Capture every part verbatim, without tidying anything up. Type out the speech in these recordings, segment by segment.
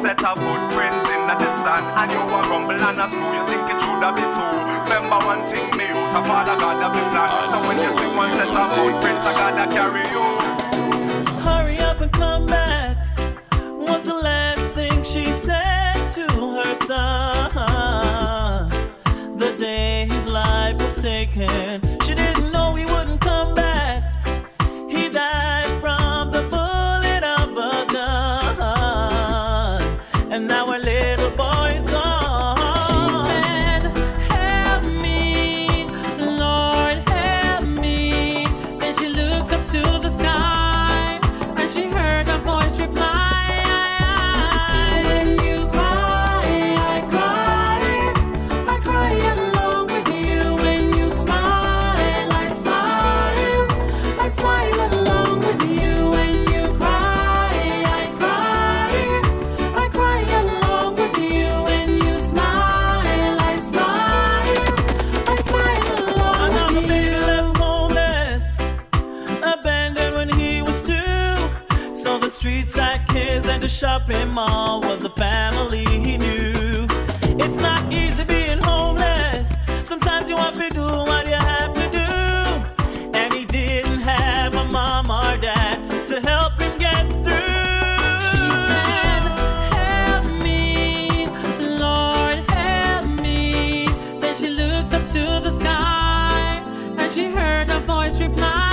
set a footprint in the sun, and you a rumble and a screw, you think it should have been two. Remember one thing, me out of father God have been planned. So when you see one set a footprint, I gotta carry you. Hurry up and come back was the last thing she said to her son. The day his life was taken, she didn't know he wouldn't come back. He died from the bullet of a gun, and now her little boy's gone. She said, help me, Lord, help me. Then she looked up to the sky, and she heard a voice reply. Streets like his and the shopping mall was the family he knew. It's not easy being homeless. Sometimes you have to do what you have to do. And he didn't have a mom or dad to help him get through. She said, help me, Lord, help me. Then she looked up to the sky, and she heard a voice reply.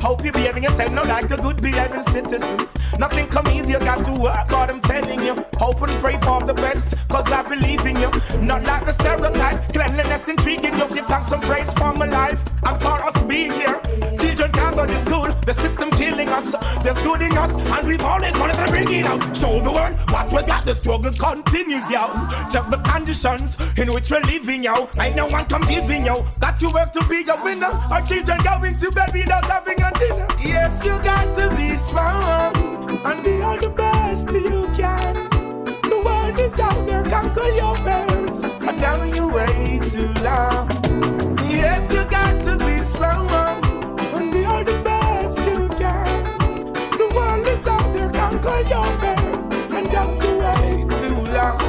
Hope you're behaving yourself now like a good behaving citizen. Nothing come easy, you got to work hard, I'm telling you. Hope and pray for the best, cause I believe in you. Not like the stereotype, cleanliness intriguing you. Give thanks and praise for my life and for us being here. Children can't go to school, the system killing us. There's good in us, and we've always wanted to bring it out. Show the world what we got, the struggle continues, yo. Check the conditions in which we're living, yo. Ain't no one competing, yo. Got to work to be a winner. Our children going to bed without having a dinner. Yes, you got to be strong and be all the best you can. The world is down there, conquer your fears. And down your way to love. Yes, you got to be strong and be all the best you can. The world is out there, conquer your fears. And down your way to love.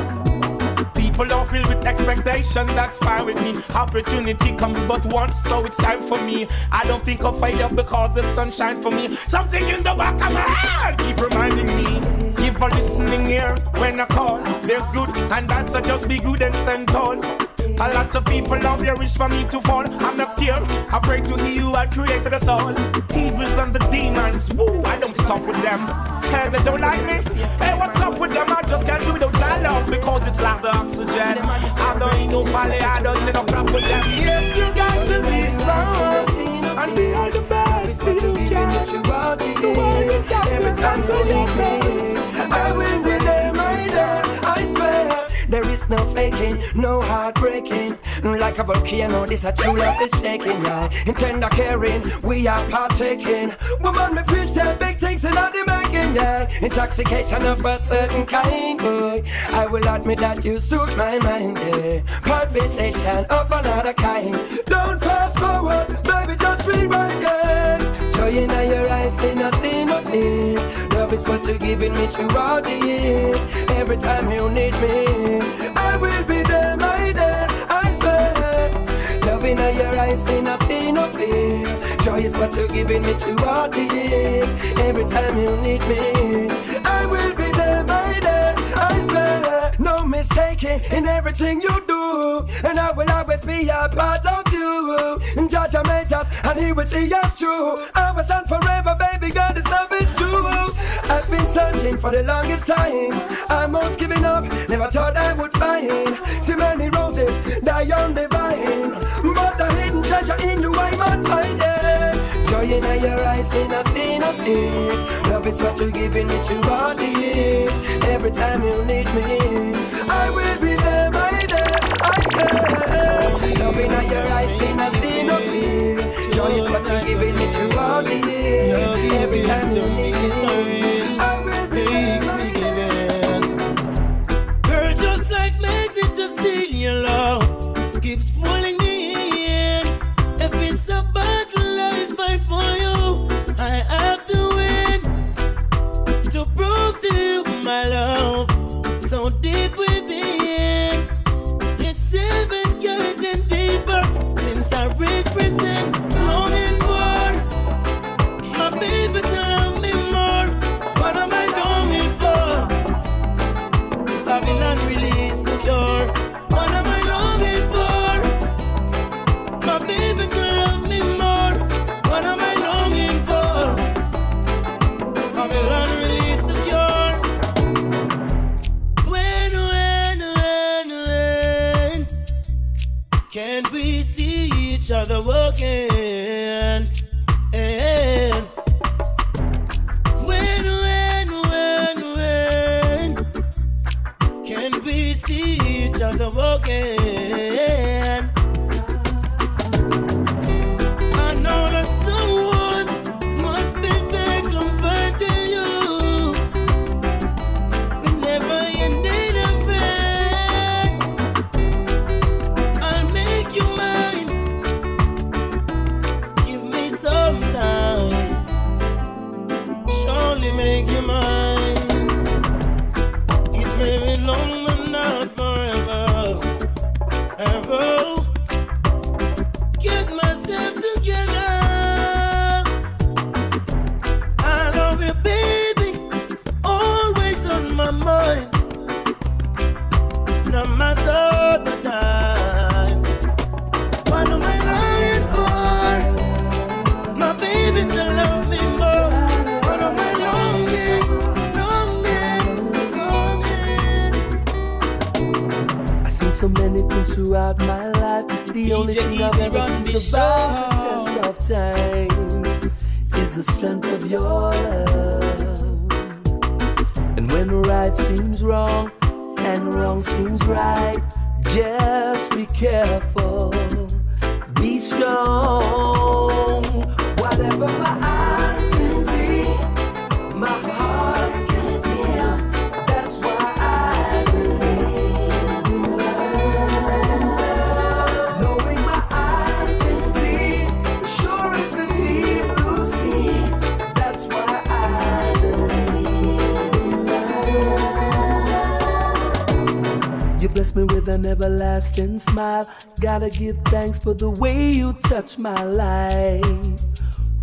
People are filled with expectation, that's fine with me. Opportunity comes but once, so it's time for me. I don't think I'll fight up because the sun shines for me. Something in the back of my head keep reminding me. Keep a listening ear when I call. There's good and bad, so just be good and stand tall. A lot of people now they wish for me to fall. I'm not scared, I pray to He who had created us all. Evils and the demons, woo, I don't stop with them. Hey, they don't like me, hey, what's up with them? I just can't do without that love, because it's like the oxygen. I don't need no valley, I don't need no cross with them. Yes, you got to be strong and be all the best you can. The world is down, it's time for your face. I will be there, my dad, I swear. There is no faking, no heartbreaking. Like a volcano, this a true love is shaking. Yeah, in tender caring, we are partaking. Woman, me feel so big things in all the making. Yeah, intoxication of a certain kind. Yeah. I will admit that you suit my mind. Yeah, conversation of another kind. Don't fast forward, baby, just rewind. Yeah, joy in your eyes, innocent of this. Love is what you're giving me throughout the years. Every time you need me, I will be there, my dear, I swear. Love in your eyes, in a sin of fear. Joy is what you're giving me throughout the years. Every time you need me, I will be there, my dear, I swear. No mistaking in everything you do, and I will always be a part of you. And judge our measures, and He will see us true. I will stand forever, baby, God, this love is true. I've been searching for the longest time. I'm almost giving up, never thought I would find too many roses die on the vine. But the hidden treasure in you I might find, yeah. Joy in your eyes, in a scene of tears. Love is what you're giving me to all the years. Every time you need me, I will be there, my dear, I say. Love in your eyes, in a scene of tears. Joy is what you're giving me to all the years. Every time you need me, I will be giving. Girl, just like magnet, just steal your love. Keeps pulling me in. If it's a battle I fight for you, I have to win. To prove to you my love, so deep within. It's even getting deeper since I represent longing for my baby to love me more. What am I longing for? Babylon release the cure. What am I longing for? My baby to love me more. What am I longing for? Babylon release the cure. When, when, when, when can we see each other walking? And of the walking, I know that someone must be there comforting you whenever you need a friend. I'll make you mine. Give me some time. Surely make you mine. It may be long but not forever. Get myself together. I love you, baby. Always on my mind. No matter the time. What am I lying for? My baby to love me more. What am I longing, longing, longing? I seen so many things throughout my life. The only thing I've ever seen survive the test of time is the strength of your love. And when right seems wrong and wrong seems right, just be careful, be strong. Whatever my eyes can see, my heart can see. Bless me with an everlasting smile. Gotta give thanks for the way you touch my life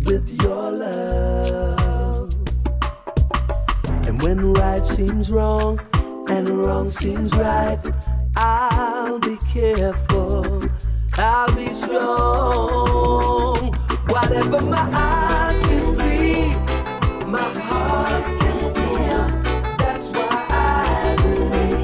with your love. And when right seems wrong and wrong seems right, I'll be careful, I'll be strong. Whatever my eyes can see, my heart can feel. That's why I believe.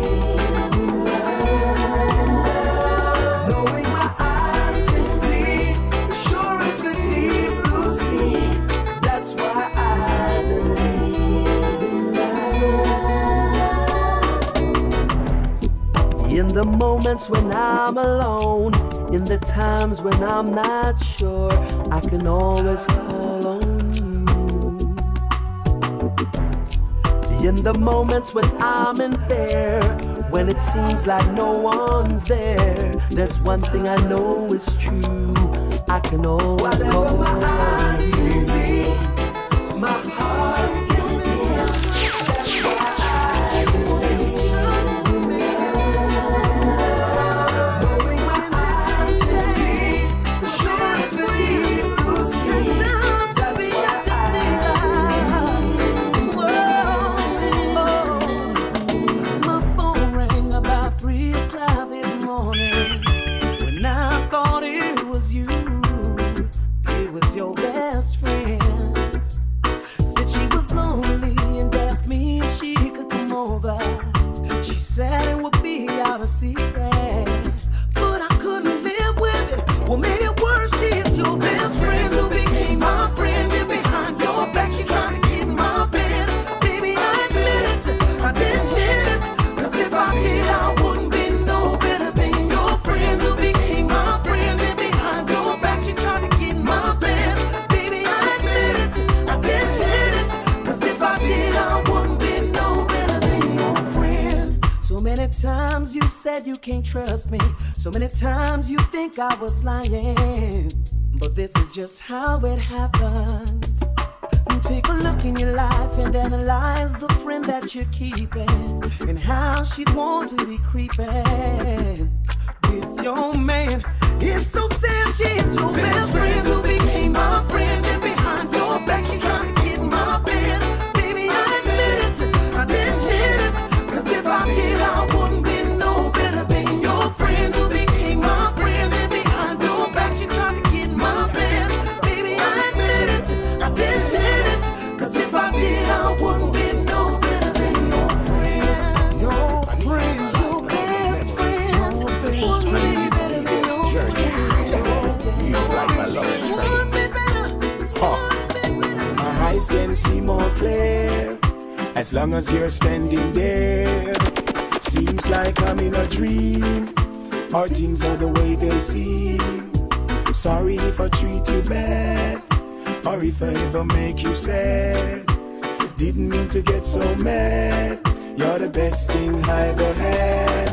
In the moments when I'm alone, in the times when I'm not sure, I can always call on you. In the moments when I'm in fear, when it seems like no one's there, there's one thing I know is true, I can always Whatever call my eyes on you. See, my heart over. She said it would be our secret, but I couldn't live with it. What made it worse, she is your best friend who became my friend, and behind your back she trying to get my bed. Baby, I admit it, I didn't hit it, cause if I did, I wouldn't be no better than your friend who became my friend, and behind your back she trying to get my bed. Baby, I admit it, I didn't hit it, cause if I did, I wouldn't be no better than your friend. So many times you said you can't trust me, so many times you think I was lying, but this is just how it happened. You take a look in your life and analyze the friend that you're keeping, and how she'd want to be creeping with your man. It's so sad, she's your best friend who became my friend, and behind your back she trying to get my bed. Baby, I admit it, I didn't hit it, cause if I did, I wouldn't be no better than your friend who became my friend, and behind your back she trying to get my bed. Baby, I admit it, I didn't hit it, cause if I did, I wouldn't be no better than your friend. Your friend, your best friend, wouldn't be better than your friend. He's like my love. Huh. My eyes can see more clear as long as you're standing there. Seems like I'm in a dream, or things are the way they seem. Sorry if I treat you bad, or if I ever make you sad. Didn't mean to get so mad. You're the best thing I ever had.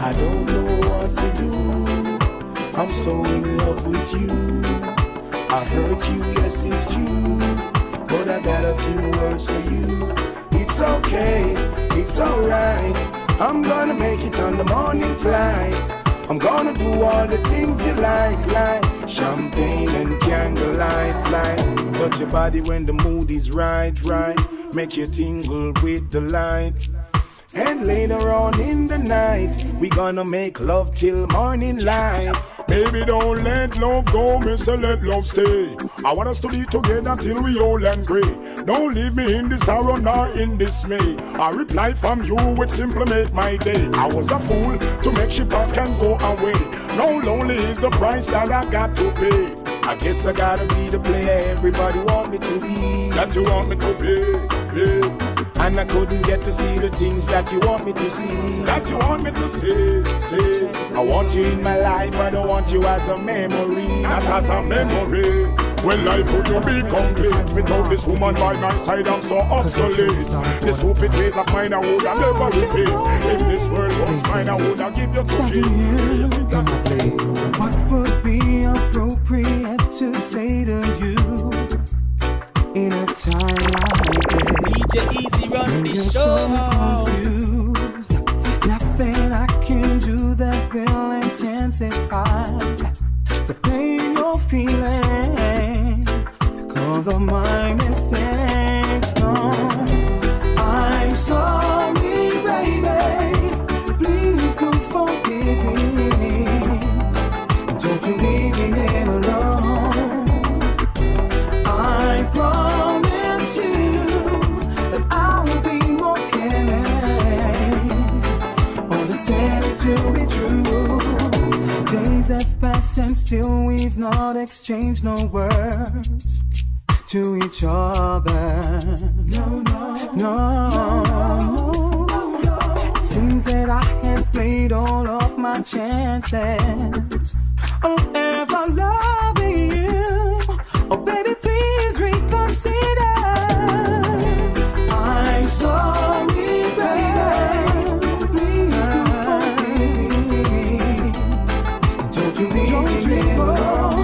I don't know what to do, I'm so in love with you. I hurt you, yes it's true, but I got a few words for you. It's okay, it's alright, I'm gonna make it on the morning flight. I'm gonna do all the things you like, like champagne and candlelight, light. Touch your body when the mood is right, right. Make you tingle with the light. And later on in the night, we gonna make love till morning light. Baby, don't let love go, mister, let love stay. I want us to be together till we old and grey. Don't leave me in this sorrow nor in dismay. A reply from you would simply make my day. I was a fool to make she back and go away. Now lonely is the price that I got to pay. I guess I gotta be the player everybody want me to be, that you want me to be, be. And I couldn't get to see the things that you want me to see, that you want me to see, see. I want you in my life, I don't want you as a memory, not as a memory. Well, life would not be complete without this woman by my side. I'm so obsolete. The stupid ways of mine I would have never repeat. If this world was mine, I would have give you to keep. What would be appropriate to say to you in a time like this? D J Easy run the show. Confused. Nothing I can do that will intensify the pain you're feeling because of my mistakes. No, I'm sorry, baby, please do forgive me. Don't you leave me here alone. I promise you that I will be more caring. Understand it to be true. Days have passed and still we've not exchanged no words to each other. No, no, no, no, no. Seems that I have played all of my chances of ever loving you. Oh, baby, please reconsider. I'm sorry, baby, please do forgive me. Don't you leave Don't me you alone.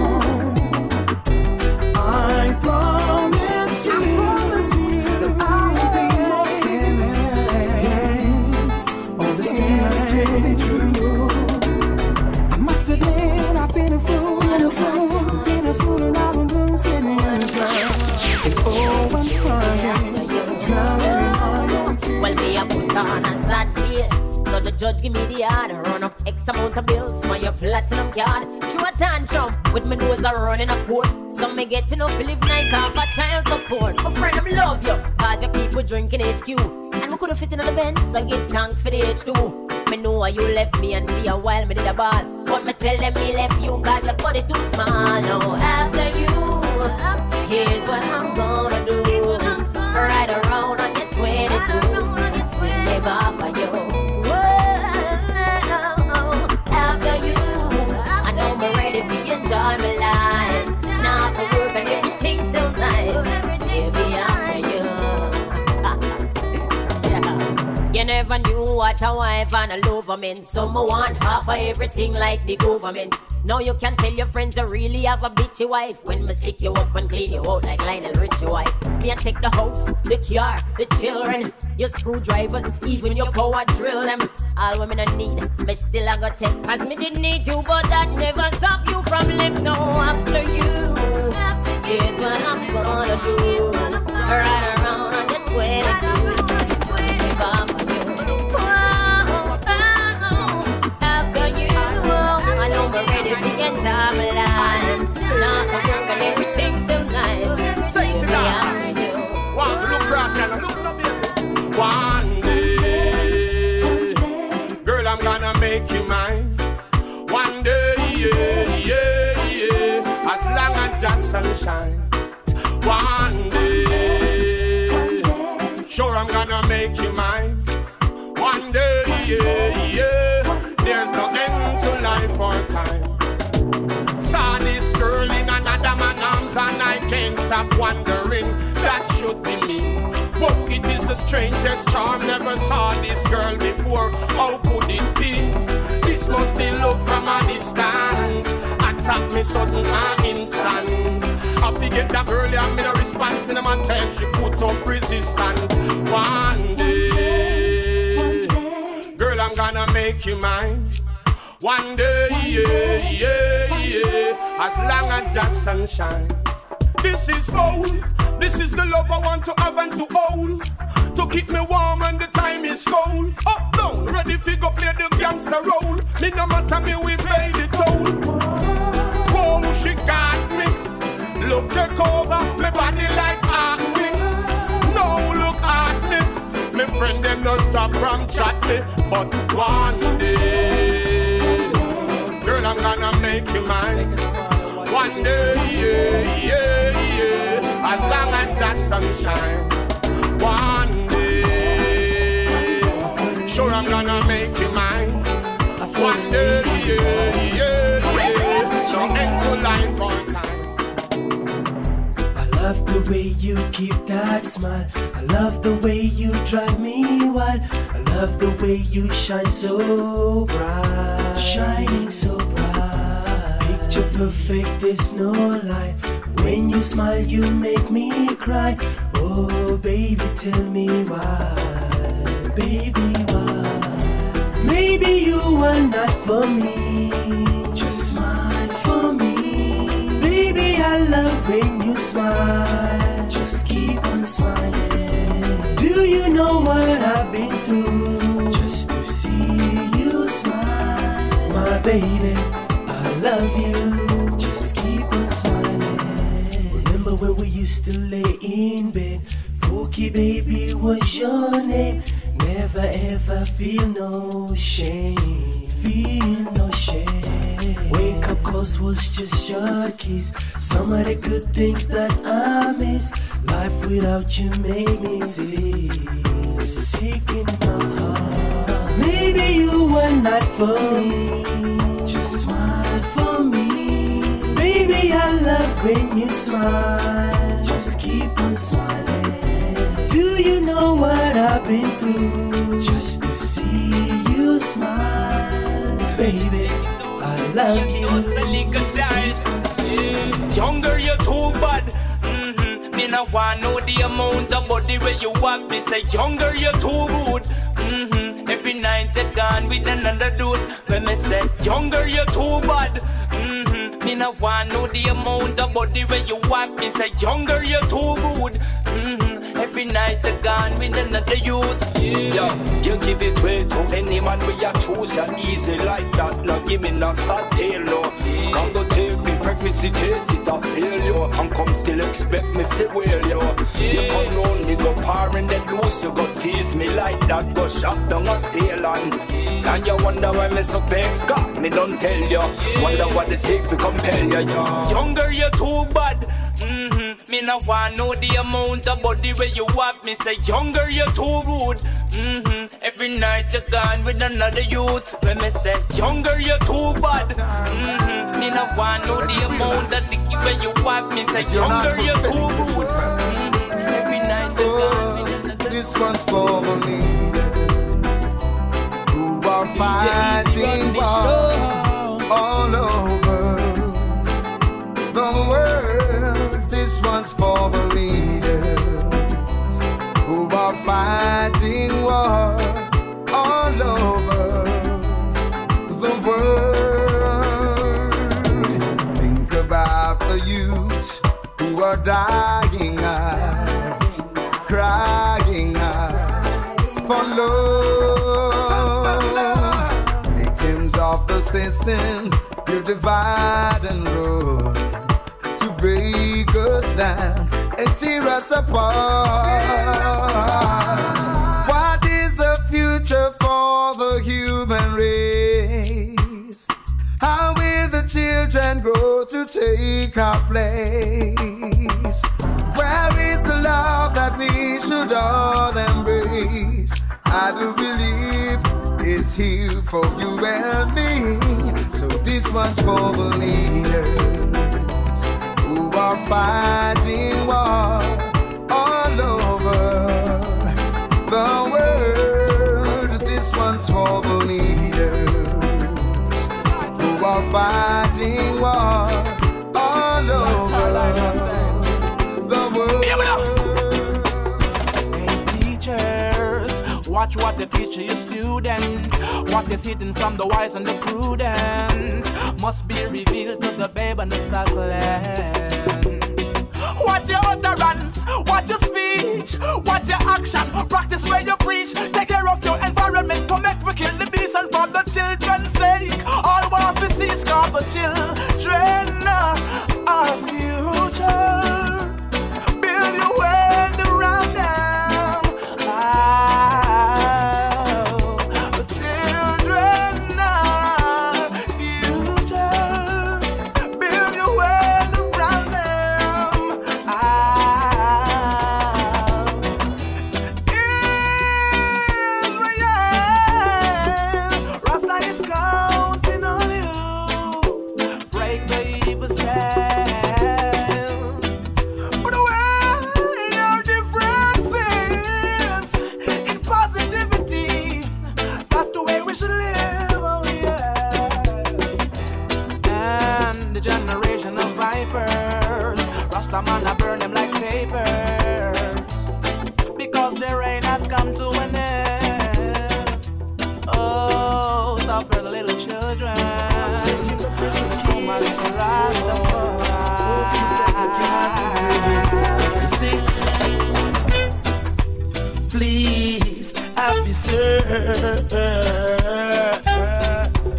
Well, me I put on a sad face. So the judge give me the yard. Run up X amount of bills for your platinum card. Through a tantrum with me nose a running a port. So me getting up to live nice off a child support. My friend, I love you, cause you keep drinking H Q. and we coulda fit in an event, so give thanks for the H two. Me know you left me and be a while me did a ball, but me tell them me left you cause the body too small. Now after you, here's what I'm gonna do. Ride around on your twenty-two, never offer you. Whoa. After you, I know I'm ready to enjoy my life. Now for work and everything's so nice. You never knew what a wife and a lover meant. Some want half of everything like the government. Now you can tell your friends I really have a bitchy wife. When me stick you up and clean you out like Lionel Richie wife. Me I take the house, the car, the children, your screwdrivers, even your power drill them. All women I need, me still I got take. Cause me didn't need you, but that never stop you from living. No, after you, here's what I'm gonna do. Right around on the twenty-two. One day, girl, I'm gonna make you mine. One day, yeah, yeah, yeah. As long as just sunshine. One day, sure I'm gonna make you mine. One day, yeah, yeah. There's no end to life or time. Saw this girl in another man's arms and I can't stop wondering. That should be me. But it is the strangest charm, never saw this girl before. How could it be? This must be love from a distance. Attack me sudden and instant. I forget that earlier, I'm in a response. In my time, she put up resistance. One day, girl, I'm gonna make you mine. One day, yeah, yeah, yeah. As long as just sunshine. This is gold. This is the love I want to have and to own, to keep me warm when the time is cold. Up, down, ready to go play the gangster role. Me no matter me, we play the toll. Whoa, she got me. Love take over, me body like acne. No, look at me. Me friend them no stop from chat me. But one day, girl, I'm gonna make you mine. One day, yeah, yeah, yeah. As long as just sunshine. One day, sure I'm gonna make you mine. One day, yeah, yeah, yeah. So end to life on time. I love the way you keep that smile. I love the way you drive me wild. I love the way you shine so bright. Shining so bright. Picture perfect, there's no lie. When you smile, you make me cry. Oh, baby, tell me why. Baby, why? Maybe you are not for me. Just smile for me. Baby, I love when you smile. Just keep on smiling. Do you know what I've been through? Just to see you smile. My baby, I love you. When we used to lay in bed, Pookie baby was your name. Never ever feel no shame, feel no shame. Wake up calls was just your kiss. Some of the good things that I miss. Life without you made me sick, sick in my heart. Maybe you were not for me. Just smile for me. Baby, I love when you smile. Just keep on smiling. Do you know what I've been through? Just to see you smile. Baby, I love you. Younger, you're too bad. Mm-hmm. Me no want know the amount of body where you want. Me say, younger, you're too rude. Mm-hmm. Every night you're gone with another dude. When me say, younger, you're too bad. Mm-hmm. Me no want know the amount of body when you wife. Me say younger you're too rude. Mm-hmm. Every night you're gone with another youth. Yeah, yeah. You give it way to any man. We are choose and easy like that. No give me no sad tale, no. Come go take me. Expect me to taste it or fail you, and come still expect me to wail you. You come round me go par and then loose, you go tease me like that, go shop down a sail on. And you wonder why me so vexed, God, me don't tell you. Wonder what the take to compel you, yeah. Younger you too bad, mm-hmm. Me no want know the amount of body where you have. Me say younger you too rude, mm-hmm. Every night you're gone with another youth. When me say younger you too bad, mm-hmm. Me no want know the amount of dicky where you have. Me say younger you too rude, mm-hmm. Every night you're gone with another youth. This one's for me, who are fighting all over the world. This one's for the leaders who are fighting war all over the world. Think about the youth who are dying out, crying out for love. Victims of the system, you divide and rule to break us down and tear us apart. What is the future for the human race? How will the children grow to take our place? Where is the love that we should all embrace? I do believe it's here for you and me. So this one's for the leaders who are fighting war all over the world. This one's for the leaders who are fighting war all over the world. Hey teachers, watch what they teach your students. What is hidden from the wise and the prudent must be revealed to the babe and the suckling. Watch your utterance, watch your speech, watch your action, practice where you preach. Take care of your environment, connect with kill the beast, and for the children's sake, all war to cease, cause the children are future. Build your world around them.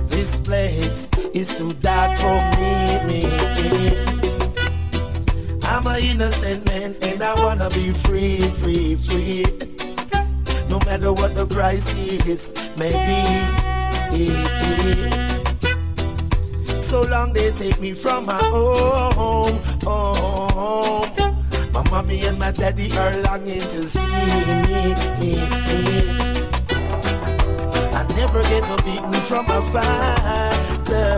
This place is too dark for me. I'm an innocent man and I wanna be free, free, free. No matter what the price is, maybe. So long they take me from my home, home. My mommy and my daddy are longing to see me. Never get no beating from a father,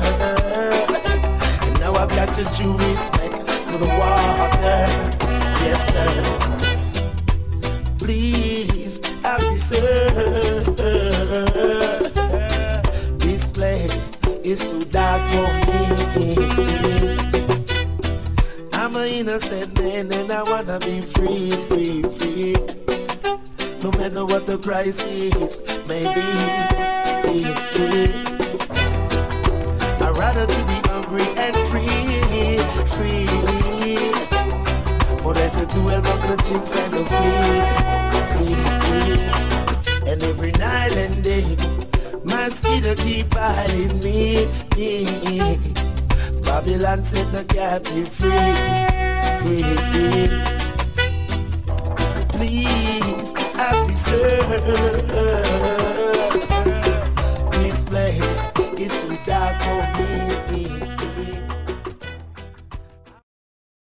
and now I've got to do respect to the water, yes sir. Please, I'll be served. This place is too dark for me. I'm an innocent man and I wanna be free, free, free. No matter what the price is, maybe. I'd rather to be hungry and free, free, for that to do box of chips and a free, and every night and day, my skin keep biting me, but Babylon set the captive free, free. Please, I preserve. This place is too dark for me.